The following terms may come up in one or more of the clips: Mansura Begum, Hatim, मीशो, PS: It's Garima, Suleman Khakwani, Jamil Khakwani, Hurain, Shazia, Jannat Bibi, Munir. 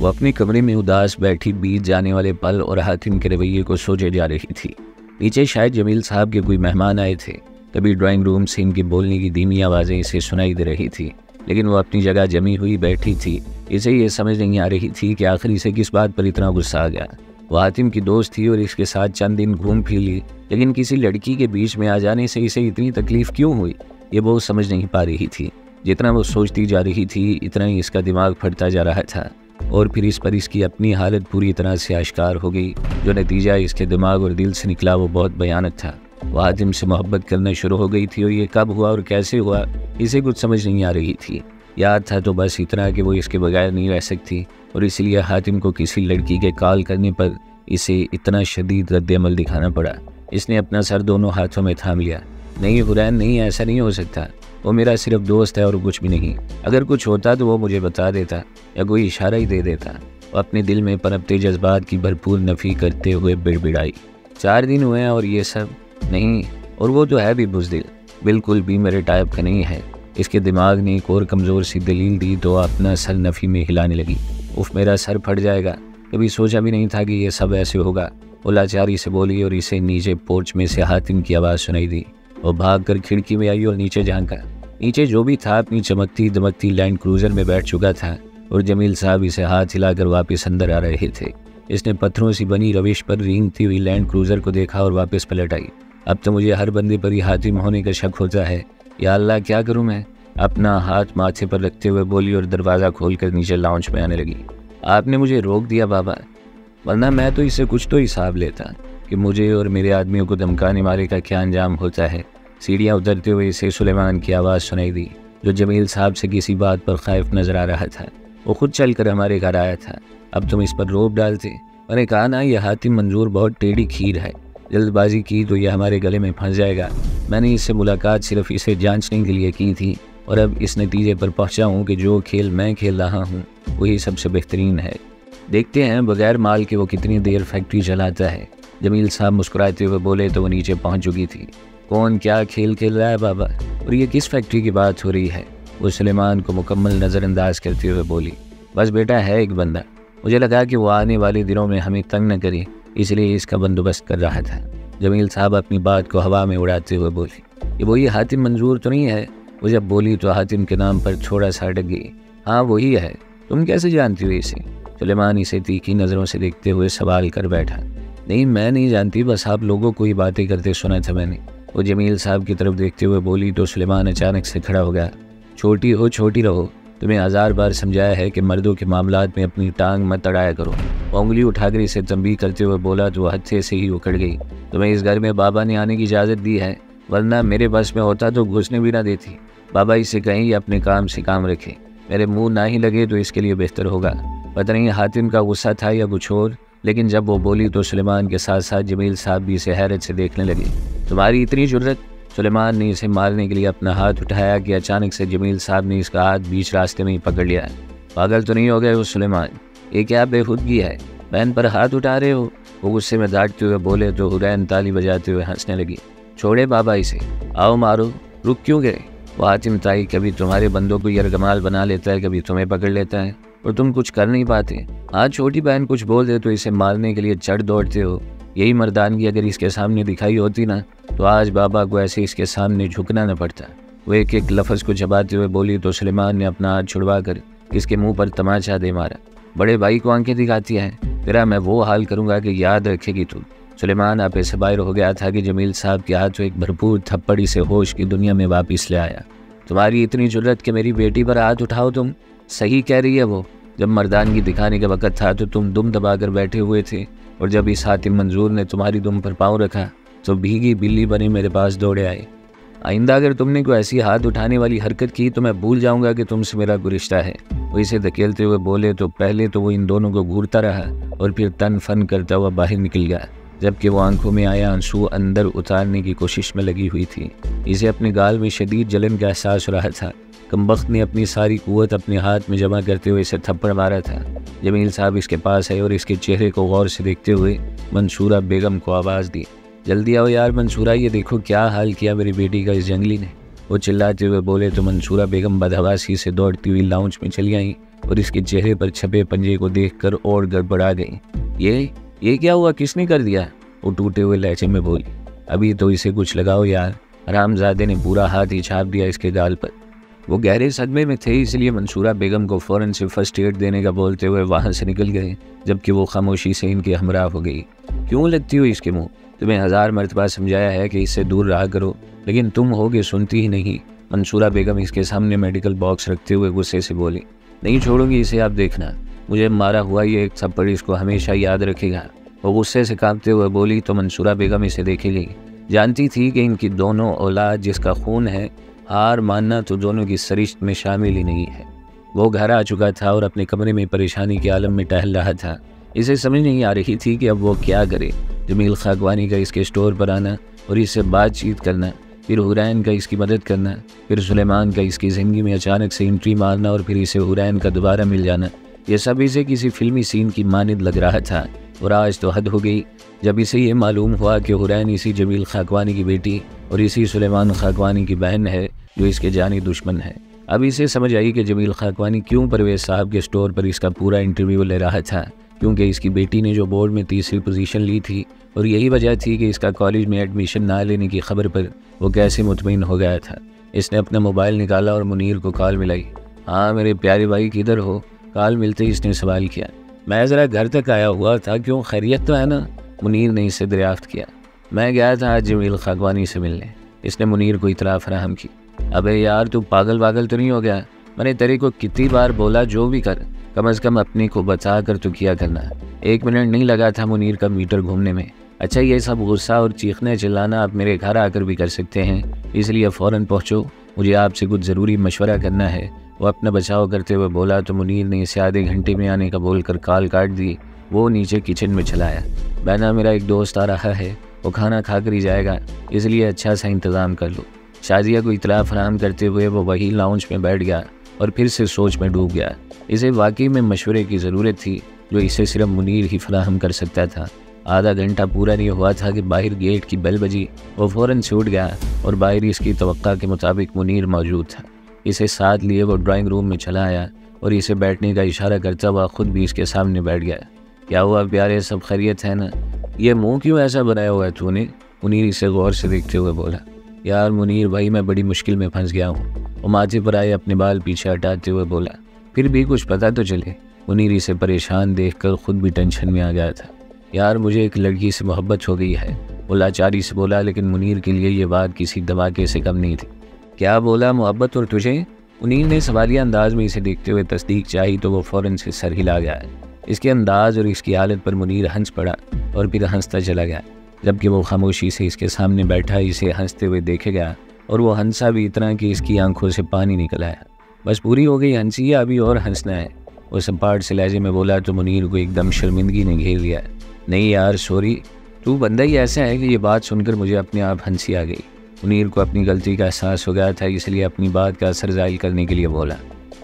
वो अपने कमरे में उदास बैठी बीत जाने वाले पल और हातिम के रवैये को सोचे जा रही थी। नीचे शायद जमील साहब के कोई मेहमान आए थे, तभी ड्राइंग रूम से इनके बोलने की धीमी आवाज़ें इसे सुनाई दे रही थी, लेकिन वो अपनी जगह जमी हुई बैठी थी। इसे ये समझ नहीं आ रही थी कि आखिर इसे किस बात पर इतना गुस्सा आ गया। वो हातिम की दोस्त थी और इसके साथ चंद दिन घूम फिर ली, लेकिन किसी लड़की के बीच में आ जाने से इसे इतनी तकलीफ़ क्यों हुई, ये वो समझ नहीं पा रही थी। जितना वो सोचती जा रही थी इतना ही इसका दिमाग फटता जा रहा था और फिर इस पर इसकी अपनी हालत पूरी तरह से आश्कार हो गई। जो नतीजा इसके दिमाग और दिल से निकला वो बहुत भयानक था। वह हातिम से मोहब्बत करना शुरू हो गई थी और ये कब हुआ और कैसे हुआ इसे कुछ समझ नहीं आ रही थी। याद था तो बस इतना कि वो इसके बगैर नहीं रह सकती और इसलिए हातिम को किसी लड़की के कॉल करने पर इसे इतना शदीद रद्दअमल दिखाना पड़ा। इसने अपना सर दोनों हाथों में थाम लिया। नहीं हुरैन, नहीं, ऐसा नहीं हो सकता। वो मेरा सिर्फ दोस्त है और कुछ भी नहीं। अगर कुछ होता तो वो मुझे बता देता या कोई इशारा ही दे देता। वो अपने दिल में पनपते जज्बात की भरपूर नफ़ी करते हुए बिड़बिड़ाई। 4 दिन हुए हैं और ये सब नहीं, और वो जो है भी बुज़दिल, बिल्कुल भी मेरे टाइप का नहीं है। इसके दिमाग ने एक और कमज़ोर सी दलील दी तो अपना सर नफ़ी में हिलाने लगी। उफ, मेरा सर फट जाएगा, कभी सोचा भी नहीं था कि यह सब ऐसे होगा। वो लाचारी से बोली और इसे नीचे पोर्च में से हातिम की आवाज़ सुनाई दी। वो भागकर खिड़की में आई और नीचे झांका। नीचे जो भी था अपनी चमकती दमकती लैंड क्रूज़र में बैठ चुका था और जमील साहब इसे हाथ हिलाकर वापस अंदर आ रहे थे। इसने पत्थरों से बनी रविश पर रेंगती हुई लैंड क्रूज़र को देखा और वापस पलट आई। अब तो मुझे हर बंदे पर ही हातिम होने का शक होता है। या अल्लाह, क्या करूं मैं। अपना हाथ माथे पर रखते हुए बोली और दरवाज़ा खोलकर नीचे लाउंज में आने लगी। आपने मुझे रोक दिया बाबा, वरना मैं तो इससे कुछ तो हिसाब लेता कि मुझे और मेरे आदमियों को धमकाने वाले का क्या अंजाम होता है। सीढ़ियाँ उतरते हुए इसे सुलेमान की आवाज़ सुनाई दी, जो जमील साहब से किसी बात पर खौफ नज़र आ रहा था। वो खुद चलकर हमारे घर आया था। अब तुम इस पर रोब डालते। मैंने कहा ना, यह हातिम मंजूर बहुत टेढ़ी खीर है। जल्दबाजी की तो यह हमारे गले में फंस जाएगा। मैंने इससे मुलाकात सिर्फ इसे जांचने के लिए की थी और अब इस नतीजे पर पहुंचा हूं कि जो खेल मैं खेल रहा हूं वही सबसे बेहतरीन है। देखते हैं बगैर माल के वो कितनी देर फैक्ट्री चलाता है। जमील साहब मुस्कुराते हुए बोले तो वो नीचे पहुंच चुकी थी। कौन क्या खेल खेल रहा है बाबा, और ये किस फैक्ट्री की बात हो रही है? वो सुलेमान को मुकम्मल नज़रअंदाज करते हुए बोली। बस बेटा, है एक बंदा। मुझे लगा कि वो आने वाले दिनों में हमें तंग न करे, इसलिए इसका बंदोबस्त कर रहा था। जमील साहब अपनी बात को हवा में उड़ाते हुए बोले। ये वही हातिम मंजूर तो नहीं है? वो जब बोली तो हातिम के नाम पर थोड़ा सा अटक गई। हाँ वही है, तुम कैसे जानती हो इसे? सुलेमान इसे तीखी नज़रों से देखते हुए सवाल कर बैठा। नहीं, मैं नहीं जानती, बस आप लोगों को ही बातें करते सुना था मैंने। वो जमील साहब की तरफ देखते हुए बोली तो सुलेमान अचानक से खड़ा हो गया। छोटी हो छोटी रहो, तुम्हें 1000 बार समझाया है कि मर्दों के मामलात में अपनी टांग मत अड़ाया करो। उंगली उठाकर इसे तंबीह करते हुए बोला तो हत्थे से ही उखड़ गई। तुम्हें इस घर में बाबा ने आने की इजाज़त दी है, वरना मेरे बस में होता तो घुसने भी ना देती। बाबा इसे कहीं ये अपने काम से काम रखे, मेरे मुंह ना ही लगे तो इसके लिए बेहतर होगा। पता नहीं हातिम का गुस्सा था या कुछ और, लेकिन जब वो बोली तो सुलेमान के साथ साथ जमील साहब भी इसे हैरत से देखने लगे। तुम्हारी इतनी जुर्रत! सुलेमान ने इसे मारने के लिए अपना हाथ उठाया कि अचानक से जमील साहब ने इसका हाथ बीच रास्ते में ही पकड़ लिया। पागल तो नहीं हो गए हो सुलेमान, ये क्या बेखुदगी है, बहन पर हाथ उठा रहे हो? वो गुस्से में डांटते हुए बोले तो हुरैन ताली बजाते हुए हंसने लगी। छोड़े बाबा इसे, आओ मारो, रुक क्यों गए? वो हातिम ताई कभी तुम्हारे बंदों को यरगमाल बना लेता है, कभी तुम्हें पकड़ लेता है और तुम कुछ कर नहीं पाते। हाँ, छोटी बहन कुछ बोल दे तो इसे मारने के लिए चढ़ दौड़ते हो। यही मर्दानगी अगर इसके सामने दिखाई होती ना तो आज बाबा को ऐसे इसके सामने झुकना न पड़ता। वो एक एक लफ्ज़ को चबाते हुए बोली तो सुलेमान ने अपना हाथ छुड़वा कर इसके मुंह पर तमाचा दे मारा। बड़े भाई को आंखें दिखाती हैं, तेरा मैं वो हाल करूंगा कि याद रखेगी तू। सुलेमान आप ऐसे बाहर हो गया था कि जमील साहब के हाथों एक भरपूर थप्पड़ी से होश की दुनिया में वापस ले आया। तुम्हारी इतनी जुर्रत कि मेरी बेटी पर हाथ उठाओ? तुम सही कह रही है, वो जब मर्दानगी दिखाने का वक़्त था तो तुम दुम दबाकर बैठे हुए थे और जब इस हातिम मंजूर ने तुम्हारी दुम पर पाँव रखा तो भीगी बिल्ली बने मेरे पास दौड़े आए। आइंदा अगर तुमने कोई ऐसी हाथ उठाने वाली हरकत की तो मैं भूल जाऊंगा कि तुमसे मेरा कोई रिश्ता है। वो इसे धकेलते हुए बोले तो पहले तो वो इन दोनों को घूरता रहा और फिर तन फन करता हुआ बाहर निकल गया, जबकि वो आंखों में आया आंसू अंदर उतारने की कोशिश में लगी हुई थी। इसे अपने गाल में शदीद जलन का एहसास हो रहा था। कमबख्त ने अपनी सारी क़ुव्वत अपने हाथ में जमा करते हुए इसे थप्पड़ मारा था। जमील साहब इसके पास आए और इसके चेहरे को गौर से देखते हुए मंसूरा बेगम को आवाज़ दी। जल्दी आओ यार मंसूरा, ये देखो क्या हाल किया मेरी बेटी का इस जंगली ने। वो चिल्लाते हुए बोले तो मंसूरा बेगम बदहवासी से दौड़ती हुई लाउंज में चली आईं और इसके चेहरे पर छपे पंजे को देखकर और गड़बड़ा गई। ये क्या हुआ, किसने कर दिया? वो टूटे हुए लहजे में बोली। अभी तो इसे कुछ लगाओ यार, हरामजादे ने पूरा हाथ ही छाप दिया इसके गाल पर। वो गहरे सदमे में थे, इसलिए मंसूरा बेगम को फ़ौरन से फर्स्ट एड देने का बोलते हुए वहाँ से निकल गए, जबकि वो खामोशी से इनके हमरा हो गई। क्यों लगती हो इसके मुँह? तुम्हें हज़ार मरतबा समझाया है कि इससे दूर रहा करो, लेकिन तुम होगे सुनती ही नहीं। मंसूरा बेगम इसके सामने मेडिकल बॉक्स रखते हुए गुस्से से बोली। नहीं छोड़ूंगी इसे, आप देखना मुझे मारा हुआ ये एक थप्पड़ इसको हमेशा याद रखेगा। वो गुस्से से कांपते हुए बोली तो मंसूरा बेगम इसे देखेगी। जानती थी कि इनकी दोनों औलाद जिसका खून है, हार मानना तो दोनों की सरिश्त में शामिल ही नहीं है। वो घर आ चुका था और अपने कमरे में परेशानी के आलम में टहल रहा था। इसे समझ नहीं आ रही थी कि अब वो क्या करे। जमील खाकवानी का इसके स्टोर पर आना और इससे बातचीत करना, फिर हुरैन का इसकी मदद करना, फिर सुलेमान का इसकी ज़िंदगी में अचानक से एंट्री मारना और फिर इसे हुरैन का दोबारा मिल जाना, यह सब इसे किसी फिल्मी सीन की मानद लग रहा था। और आज तो हद हो गई जब इसे ये मालूम हुआ कि हुरैन इसी जमील खाकवानी की बेटी और इसी सुलेमान खाकवानी की बहन है जो इसके जानी दुश्मन है। अब इसे समझ आई कि जमील खाकवानी क्यों परवेज़ साहब के स्टोर पर इसका पूरा इंटरव्यू ले रहा था, क्योंकि इसकी बेटी ने जो बोर्ड में तीसरी पोजीशन ली थी और यही वजह थी कि इसका कॉलेज में एडमिशन ना लेने की खबर पर वो कैसे मुतमिन हो गया था। इसने अपना मोबाइल निकाला और मुनीर को कॉल मिलाई। हाँ मेरे प्यारे भाई किधर हो? कॉल मिलते ही इसने सवाल किया। मैं ज़रा घर तक आया हुआ था, क्यों खैरियत तो है ना? मुनीर ने इससे दरियाफ्त किया। मैं गया था आज जमील खाकवानी से मिलने, इसने मुनीर को इतला फराहम की। अबे यार तू पागल वागल तो नहीं हो गया? मैंने तेरे को कितनी बार बोला जो भी कर कम से कम अपने को बचा कर तो किया करना। एक मिनट नहीं लगा था मुनीर का मीटर घूमने में। अच्छा ये सब गुस्सा और चीखने चिल्लाना आप मेरे घर आकर भी कर सकते हैं, इसलिए फ़ौरन पहुँचो, मुझे आपसे कुछ ज़रूरी मशवरा करना है। वो अपना बचाव करते हुए बोला तो मुनीर ने इसे आधे घंटे में आने का बोलकर कॉल काट दी। वो नीचे किचन में चला आया। बहना मेरा एक दोस्त आ रहा है, वो खाना खा कर ही जाएगा, इसलिए अच्छा सा इंतज़ाम कर लो। शाजिया को इतला फराहम करते हुए वो वही लाउंज में बैठ गया और फिर से सोच में डूब गया। इसे वाकई में मशवरे की ज़रूरत थी जो इसे सिर्फ मुनीर ही फराहम कर सकता था। आधा घंटा पूरा नहीं हुआ था कि बाहर गेट की बेल बजी। वो फ़ौरन से उठ गया और बाहर इसकी तवक्का के मुताबिक मुनीर मौजूद था। इसे साथ लिए वो ड्राइंग रूम में चला आया और इसे बैठने का इशारा करता हुआ ख़ुद भी इसके सामने बैठ गया। क्या हुआ प्यारे, सब खैरियत है ना? ये मुंह क्यों ऐसा बनाया हुआ है तूने? मुनीर इसे गौर से देखते हुए बोला। यार मुनीर भाई मैं बड़ी मुश्किल में फंस गया हूँ, वो माथे पर आए अपने बाल पीछे हटाते हुए बोला। फिर भी कुछ पता तो चले। मुनीर इसे परेशान देखकर खुद भी टेंशन में आ गया था। यार मुझे एक लड़की से मोहब्बत हो गई है, वो लाचारी से बोला, लेकिन मुनीर के लिए ये बात किसी धमाके से कम नहीं थी। क्या बोला, मोहब्बत और तुझे? मुनीर ने सवालिया अंदाज में इसे देखते हुए तस्दीक चाही तो वो फ़ौरन से सर हिला गया। इसके अंदाज और इसकी हालत पर मुनीर हंस पड़ा और फिर हंसता चला गया, जबकि वो खामोशी से इसके सामने बैठा इसे हंसते हुए देखे गया और वो हंसा भी इतना कि इसकी आंखों से पानी निकल आया। बस पूरी हो गई हंसी, अभी और हंसना है, वो सपाट से लहजे में बोला तो मुनीर को एकदम शर्मिंदगी ने घेर लिया। नहीं यार सॉरी, तू बंदा ही ऐसा है कि ये बात सुनकर मुझे अपने आप हंसी आ गई। मुनीर को अपनी गलती का एहसास हो गया था, इसलिए अपनी बात का असर ज़ाहिर करने के लिए बोला।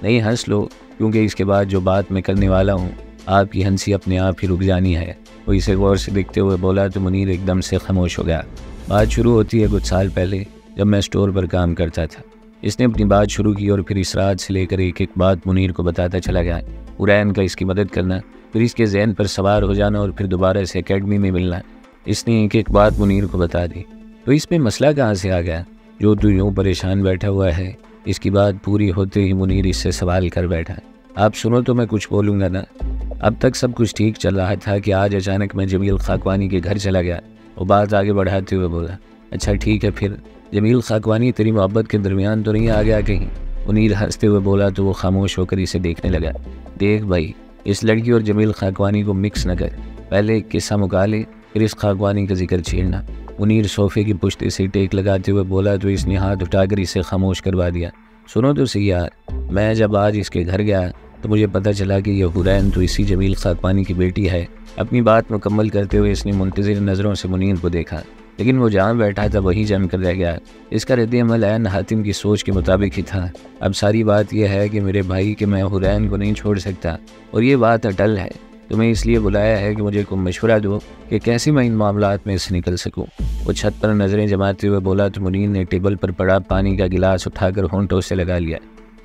नहीं हंस लो, क्योंकि इसके बाद जो बात मैं करने वाला हूँ आपकी हंसी अपने आप ही रुक जानी है, वो इसे गौर से देखते हुए बोला तो मुनीर एकदम से खामोश हो गया। बात शुरू होती है कुछ साल पहले जब मैं स्टोर पर काम करता था। इसने अपनी बात शुरू की और फिर इस रात से लेकर एक एक बात मुनीर को बताता चला गया। हुरैन का इसकी मदद करना, फिर इसके जहन पर सवार हो जाना और फिर दोबारा इसे अकेडमी में मिलना, इसने एक एक बात मुनीर को बता दी। तो इसमें मसला कहाँ से आ गया जो तू यूँ परेशान बैठा हुआ है? इसकी बात पूरी होते ही मुनीर इससे सवाल कर बैठा। आप सुनो तो मैं कुछ बोलूँगा ना। अब तक सब कुछ ठीक चल रहा था कि आज अचानक मैं जमील खाकवानी के घर चला गया, वो बात आगे बढ़ाते हुए बोला। अच्छा ठीक है, फिर जमील खाकवानी तेरी मोहब्बत के दरमियान तो नहीं आ गया कहीं? मुनीर हंसते हुए बोला तो वो खामोश होकर इसे देखने लगा। देख भाई, इस लड़की और जमील खाकवानी को मिक्स न कर, पहले एक किस्सा मुका ले फिर इस खाकवानी का जिक्र छेड़ना। मुनीर सोफ़े की पुश्ते से टेक लगाते हुए बोला तो इसने हाथ उठाकर इसे खामोश करवा दिया। सुनो तो सही यार, मैं जब आज इसके घर गया तो मुझे पता चला कि यह हुरैन तो इसी जमील खाकवानी की बेटी है। अपनी बात मुकम्मल करते हुए इसने मुंतज़िर नज़रों से मुनीर को देखा, लेकिन वो जहाँ बैठा था वहीं जम कर रह गया। इसका रद्द-ए-अमल ऐन हातिम की सोच के मुताबिक ही था। अब सारी बात यह है कि मेरे भाई के मैं हुरैन को नहीं छोड़ सकता और ये बात अटल है। तुम्हें इसलिए बुलाया है कि मुझे कोई मशवरा दो कि कैसे मैं इन मामलात में से निकल सकूं। वो छत पर नज़रें जमाते हुए बोला तो मुनीर ने टेबल पर पड़ा पानी का गिलास उठाकर होंठों से लगा लिया।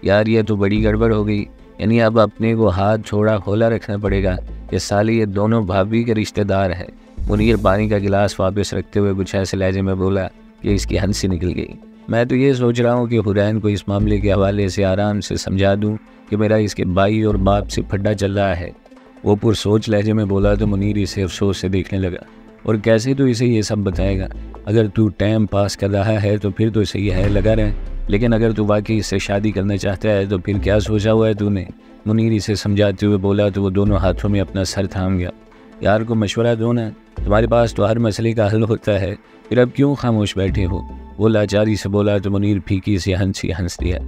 यार ये तो बड़ी गड़बड़ हो गई, यानी अब अपने को हाथ छोड़ा खोला रखना पड़ेगा कि साली ये दोनों भाभी के रिश्तेदार हैं। मुनीर पानी का गिलास वापस रखते हुए कुछ ऐसे लहजे में बोला कि इसकी हंसी निकल गई। मैं तो ये सोच रहा हूँ कि हुरैन को इस मामले के हवाले से आराम से समझा दूँ कि मेरा इसके भाई और बाप से फड्डा चल रहा है। वो पुरसोच लहजे में बोला तो मुनीर इसे अफसोस से देखने लगा। और कैसे तो इसे ये सब बताएगा? अगर तू टाइम पास कर रहा है तो फिर तो सही है, लगा रहे, लेकिन अगर तू वाकई इससे शादी करना चाहता है तो फिर क्या सोचा हुआ है तूने? मुनीर इसे समझाते हुए बोला तो वो दोनों हाथों में अपना सर थाम गया। यार को मशवरा दो ना, तुम्हारे पास तो हर मसले का हल होता है, फिर अब क्यों खामोश बैठे हो? वो लाचारी से बोला तो मुनीर फीकी से हंसी हंस दिया।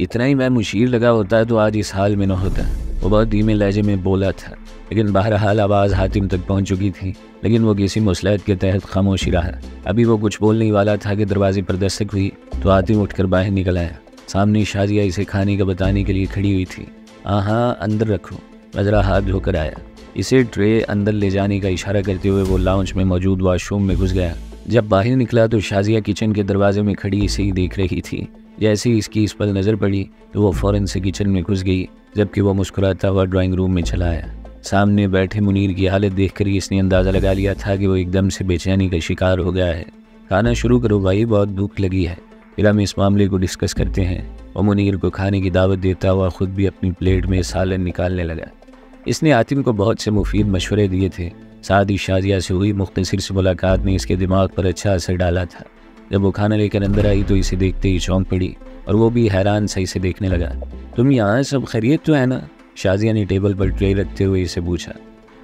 इतना ही मैं मुशीर लगा होता तो आज इस हाल में न होता, वो बहुत धीमे लहजे में बोला था। लेकिन बहरहाल आवाज़ हातिम तक पहुंच चुकी थी, लेकिन वो किसी मसलहत के तहत खामोशी रहा। अभी वो कुछ बोलने ही वाला था कि दरवाजे पर दस्तक हुई तो हातिम उठकर बाहर निकल आया। सामने शाजिया इसे खाने का बताने के लिए खड़ी हुई थी। हाँ, अंदर रखो, नजरा हाथ धोकर आया। इसे ट्रे अंदर ले जाने का इशारा करते हुए वो लाउंज में मौजूद वाशरूम में घुस गया। जब बाहर निकला तो शाजिया किचन के दरवाजे में खड़ी इसे ही देख रही थी। जैसे ही इसकी इस पर नज़र पड़ी तो वो फ़ौरन से किचन में घुस गई, जबकि वो मुस्कुराता हुआ ड्राइंग रूम में चला आया। सामने बैठे मुनीर की हालत देखकर इसने अंदाज़ा लगा लिया था कि वो एकदम से बेचैनी का शिकार हो गया है। खाना शुरू करो भाई, बहुत भूख लगी है, फिर हम इस मामले को डिस्कस करते हैं। और मुनीर को खाने की दावत देता हुआ ख़ुद भी अपनी प्लेट में सालन निकालने लगा। इसने हातिम को बहुत से मुफीद मशवरे दिए थे, साथ ही शाजिया से हुई मुख्तसर सी मुलाकात ने इसके दिमाग पर अच्छा असर डाला था। जब वो खाना लेकर अंदर आई तो इसे देखते ही चौंक पड़ी और वो भी हैरान सही से देखने लगा। तुम यहाँ, सब खैरियत तो है ना? शाजिया ने टेबल पर ट्रे रखते हुए इसे पूछा।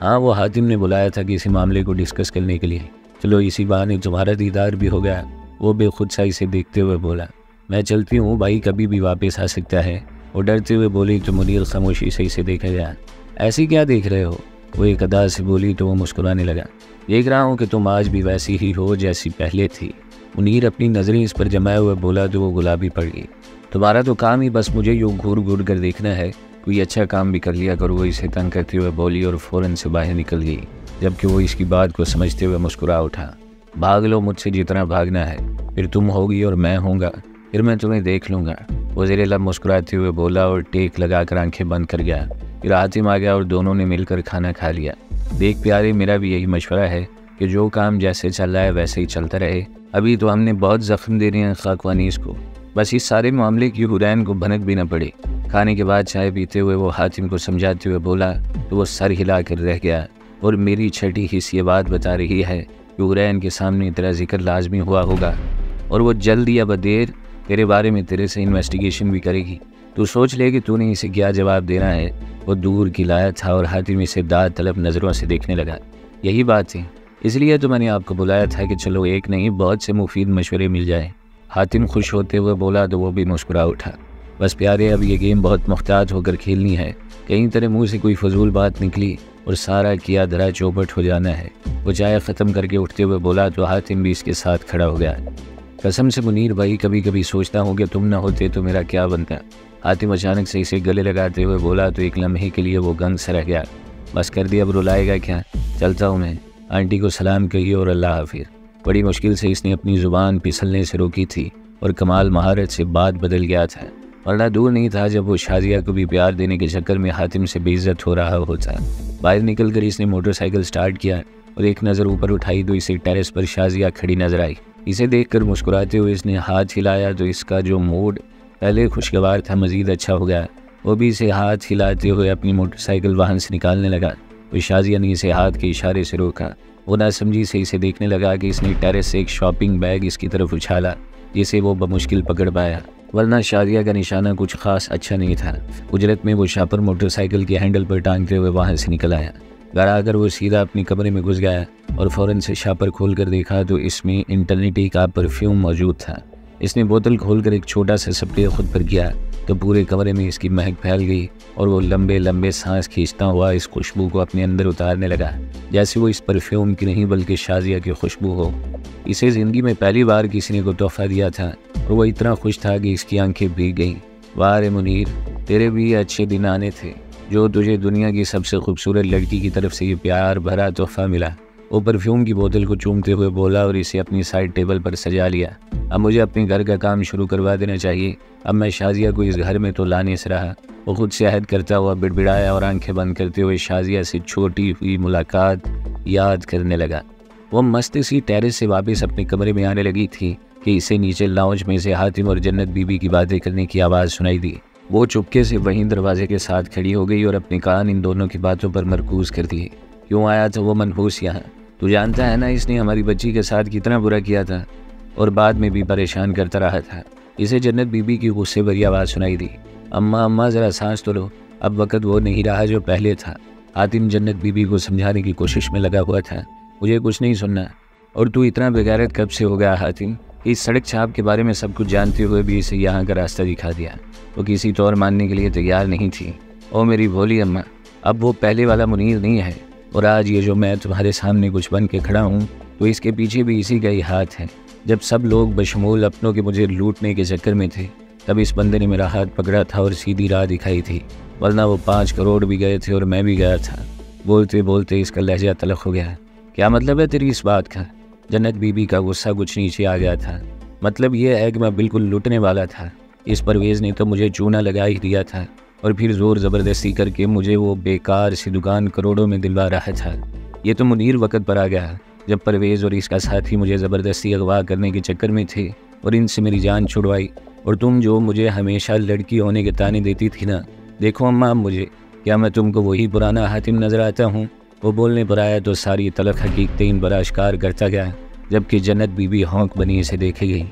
हाँ, वो हातिम ने बुलाया था कि इसी मामले को डिस्कस करने के लिए, चलो इसी बहाने तुम्हारा दीदार भी हो गया, वो बेखुद सा इसे देखते हुए बोला। मैं चलती हूँ भाई, कभी भी वापस आ सकता है, वो डरते हुए बोली तो मुनीर खामोशी से इसे देखा गया। ऐसे क्या देख रहे हो? वो एक अदा से बोली तो वो मुस्कुराने लगा। देख रहा हूँ कि तुम आज भी वैसी ही हो जैसी पहले थी। मुनीर अपनी नज़रें इस पर जमाए हुए बोला तो वो गुलाबी पड़ गई। तुम्हारा तो काम ही बस मुझे यूँ घूर घूर कर देखना है, कोई अच्छा काम भी कर लिया करो, वो इसे तंग करते हुए बोली और फ़ौरन से बाहर निकल गई। जबकि वो इसकी बात को समझते हुए मुस्कुरा उठा। भाग लो मुझसे जितना भागना है, फिर तुम होगी और मैं होऊंगा, फिर मैं तुम्हें देख लूँगा, वो ज़ेरे लब मुस्कुराते हुए बोला और टेक लगा कर आँखें बंद कर गया। फिर हातिम आ गया और दोनों ने मिलकर खाना खा लिया। देख प्यारे, मेरा भी यही मशवरा है कि जो काम जैसे चल रहा है वैसे ही चलता रहे। अभी तो हमने बहुत ज़ख्म दे रहे हैं खाकवानी को, बस इस सारे मामले की हुरैन को भनक भी न पड़े। खाने के बाद चाय पीते हुए वो हातिम को समझाते हुए बोला तो वो सर हिला कर रह गया। और मेरी छठी हिस्स ये बात बता रही है कि हुरैन के सामने तेरा जिक्र लाजमी हुआ होगा और वो जल्द या बदेर तेरे बारे में तेरे से इन्वेस्टिगेशन भी करेगी। तू सोच ले कि तूने इसे क्या जवाब देना है। वो दूर किलाया था और हातिम इसे दाद तलब नज़रों से देखने लगा। यही बात है, इसलिए तो मैंने आपको बुलाया था कि चलो एक नहीं बहुत से मुफीद मशवरे मिल जाए। हातिम खुश होते हुए बोला तो वो भी मुस्कुरा उठा। बस प्यारे, अब ये गेम बहुत मुख्तात होकर खेलनी है, कहीं तेरे मुंह से कोई फजूल बात निकली और सारा किया धरा चौपट हो जाना है। वो चाय ख़त्म करके उठते हुए बोला तो हातिम भी इसके साथ खड़ा हो गया। कसम से मुनीर भाई, कभी कभी सोचता हूँ कि तुम ना होते तो मेरा क्या बनता। हातिम अचानक से इसे गले लगाते हुए बोला तो एक लम्हे के लिए वो गंग सा रह गया। बस कर दिया, अब रुलाएगा क्या, चलता हूँ मैं, आंटी को सलाम कहिए और अल्लाह हाफिज़। बड़ी मुश्किल से इसने अपनी ज़ुबान फिसलने से रोकी थी और कमाल महारत से बात बदल गया था, वरना दूर नहीं था जब वो शाजिया को भी प्यार देने के चक्कर में हातिम से बेइज्जत हो रहा होता। बाहर निकल कर इसने मोटरसाइकिल स्टार्ट किया और एक नज़र ऊपर उठाई तो इसे टेरेस पर शाजिया खड़ी नजर आई। इसे देखकर मुस्कुराते हुए इसने हाथ हिलाया तो इसका जो मूड पहले खुशगवार था मज़ीद अच्छा हो गया। वो भी इसे हाथ हिलाते हुए अपनी मोटरसाइकिल वाहन से निकालने लगा। वो शाजिया ने इसे हाथ के इशारे से रोका। वो नासमझी से इसे देखने लगा कि इसने टेरेस से एक शॉपिंग बैग इसकी तरफ उछाला, जिसे वो बमुश्किल पकड़ पाया, वरना शाजिया का निशाना कुछ खास अच्छा नहीं था। उजरत में वो शापर मोटरसाइकिल के हैंडल पर टांगते हुए वहाँ से निकल आया। घर आकर वो सीधा अपने कमरे में घुस गया और फ़ौरन से शापर खोल कर देखा तो इसमें इंटरनेटी का परफ्यूम मौजूद था। इसने बोतल खोलकर एक छोटा सा स्प्रे खुद पर किया तो पूरे कमरे में इसकी महक फैल गई और वो लंबे लंबे सांस खींचता हुआ इस खुशबू को अपने अंदर उतारने लगा, जैसे वो इस परफ्यूम की नहीं बल्कि शाजिया की खुशबू हो। इसे ज़िंदगी में पहली बार किसी ने को तोहफा दिया था और वो इतना खुश था कि इसकी आंखें भीग गईं। वाह मुनीर, तेरे भी अच्छे दिन आने थे, जो तुझे दुनिया की सबसे खूबसूरत लड़की की तरफ से ये प्यार भरा तोहफा मिला। वो परफ्यूम की बोतल को चूमते हुए बोला और इसे अपनी साइड टेबल पर सजा लिया। अब मुझे अपने घर का काम शुरू करवा देना चाहिए। अब मैं शाजिया को इस घर में तो ला नहीं रहा। वो खुद से अहद करता हुआ बिड़बिड़ाया और आंखें बंद करते हुए शाजिया से छोटी हुई मुलाकात याद करने लगा। वह मस्ती सी टेरेस से वापस अपने कमरे में आने लगी थी कि इसे नीचे लाउंज में से हातिम और जन्नत बीबी की बातें करने की आवाज़ सुनाई दी। वो चुपके से वहीं दरवाजे के साथ खड़ी हो गई और अपने कान इन दोनों की बातों पर मरकूज़ कर दिए। क्यों आया था वो मनहूस यहाँ? तू जानता है ना इसने हमारी बच्ची के साथ कितना बुरा किया था और बाद में भी परेशान करता रहा था। इसे जन्नत बीबी की गुस्से भरी आवाज़ सुनाई दी। अम्मा अम्मा ज़रा सांस तो लो, अब वक़्त वो नहीं रहा जो पहले था। हातिम जन्नत बीबी को समझाने की कोशिश में लगा हुआ था। मुझे कुछ नहीं सुनना। और तू इतना बेगैरत कब से हो गया हातिम? इस सड़क छाप के बारे में सब कुछ जानते हुए भी इसे यहाँ का रास्ता दिखा दिया। वो किसी तौर मानने के लिए तैयार नहीं थी। ओ मेरी भोली अम्मा, अब वो पहले वाला मुनीर नहीं है। और आज ये जो मैं तुम्हारे सामने कुछ बन के खड़ा हूँ तो इसके पीछे भी इसी का ही हाथ है। जब सब लोग बशमूल अपनों के मुझे लूटने के चक्कर में थे तब इस बंदे ने मेरा हाथ पकड़ा था और सीधी राह दिखाई थी, वरना वो 5 करोड़ भी गए थे और मैं भी गया था। बोलते बोलते इसका लहजा तलख हो गया। क्या मतलब है तेरी इस बात का? जन्नत बीबी का गुस्सा कुछ नीचे आ गया था। मतलब यह है कि मैं बिल्कुल लुटने वाला था। इस परवेज़ ने तो मुझे चूना लगा ही दिया था और फिर ज़ोर ज़बरदस्ती करके मुझे वो बेकार सी दुकान करोड़ों में दिलवा रहा था। ये तो मुनीर वक़्त पर आ गया जब परवेज़ और इसका साथी मुझे ज़बरदस्ती अगवा करने के चक्कर में थे और इनसे मेरी जान छुड़वाई। और तुम जो मुझे हमेशा लड़की होने के ताने देती थी ना, देखो अम्मा मुझे, क्या मैं तुमको वही पुराना हातिम नज़र आता हूँ? वो बोलने पर आया तो सारी तलख हकीकतें इन बराशकार करता गया, जबकि जन्नत बीबी हौंक बनी इसे देखे गई।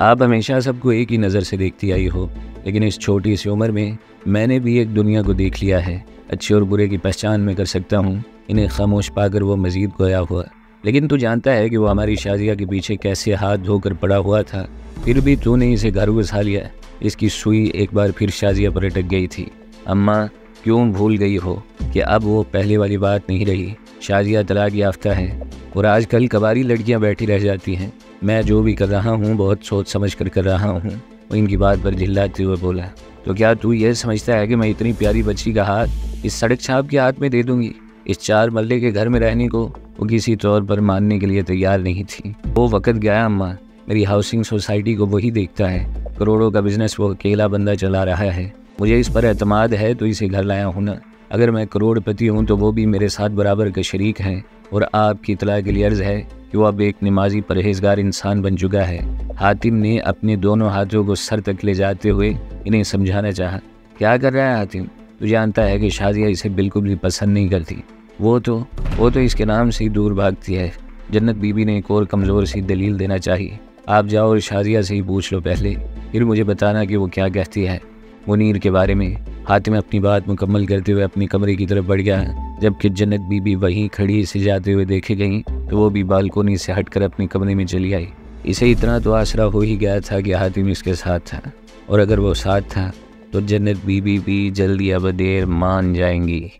आप हमेशा सबको एक ही नज़र से देखती आई हो, लेकिन इस छोटी सी उम्र में मैंने भी एक दुनिया को देख लिया है। अच्छे और बुरे की पहचान मैं कर सकता हूँ। इन्हें खामोश पाकर वो मजीद गोया हुआ। लेकिन तू जानता है कि वो हमारी शाजिया के पीछे कैसे हाथ धोकर पड़ा हुआ था, फिर भी तूने इसे घर बसा लिया। इसकी सुई एक बार फिर शाजिया पर अटक गई थी। अम्मा क्यों भूल गई हो कि अब वो पहले वाली बात नहीं रही। शाजिया तलाक याफ्ता है और आजकल कबारी लड़कियां बैठी रह जाती हैं। मैं जो भी कर रहा हूँ बहुत सोच समझ कर रहा हूँ, इनकी बात पर झिल्लाते हुए बोला। तो क्या तू ये समझता है कि मैं इतनी प्यारी बच्ची का हाथ इस सड़क छाप के हाथ में दे दूँगी? इस 4 मरले के घर में रहने को वो किसी तौर पर मानने के लिए तैयार नहीं थी। वो वक़्त गया अम्मा। मेरी हाउसिंग सोसाइटी को वही देखता है। करोड़ों का बिजनेस वो अकेला बंदा चला रहा है। मुझे इस पर एतमाद है तो इसे घर लाया हूँ ना। अगर मैं करोड़पति हूँ तो वो भी मेरे साथ बराबर का शरीक हैं। और आपकी इतला के लिए अर्ज़ है कि वो अब एक नमाजी परहेजगार इंसान बन चुका है। हातिम ने अपने दोनों हाथों को सर तक ले जाते हुए इन्हें समझाना चाहा। क्या कर रहा है हातिम? तू जानता है कि शाजिया इसे बिल्कुल भी पसंद नहीं करती। वो तो इसके नाम से ही दूर भागती है। जन्नत बीबी ने एक और कमज़ोर सी दलील देना चाहिए। आप जाओ और शाजिया से ही पूछ लो पहले, फिर मुझे बताना कि वो क्या कहती है मुनीर के बारे में। हातिम अपनी बात मुकम्मल करते हुए अपने कमरे की तरफ बढ़ गया, जबकि जन्नत बीबी वहीं खड़ी से जाते हुए देखे गई तो वो भी बालकोनी से हटकर अपने कमरे में चली आई। इसे इतना तो आसरा हो ही गया था कि हातिम इसके साथ था, और अगर वो साथ था तो जन्नत बीबी भी जल्दी अब देर मान जाएंगी।